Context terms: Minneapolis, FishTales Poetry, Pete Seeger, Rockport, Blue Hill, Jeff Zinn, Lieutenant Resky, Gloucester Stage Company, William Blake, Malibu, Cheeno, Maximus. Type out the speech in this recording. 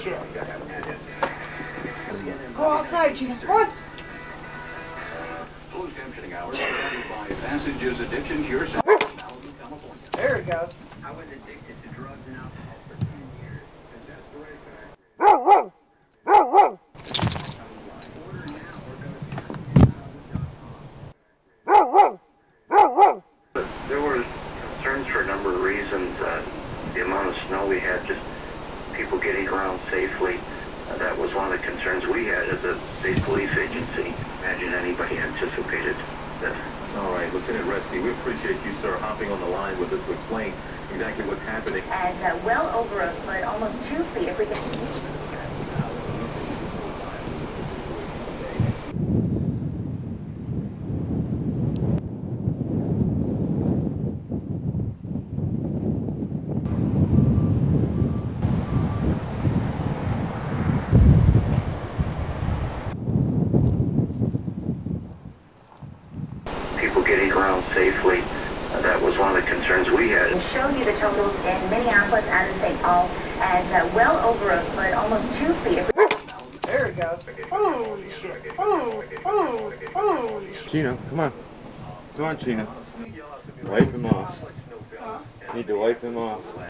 shit. Go outside, Cheeno. What? Closed emptioning hours by Passage's Addiction Cure Center in Malibu, California. There it goes. I was addicted to drugs and alcohol for 10 years. And that's the right fact. There were concerns for a number of reasons. The amount of snow we had, just people getting around safely. That was one of the concerns we had as a state police agency. Imagine anybody anticipated that. All right, Lieutenant Resky, we appreciate you, sir, hopping on the line with us to explain exactly what's happening. And well over a foot, almost 2 feet, if we can. Getting around safely. That was one of the concerns we had. We'll show you the totals in Minneapolis and St. Paul at well over a foot, almost 2 feet. There it goes. Holy shit. Holy shit. Cheeno, come on. Come on, Cheeno. Wipe him off. Need to wipe him off.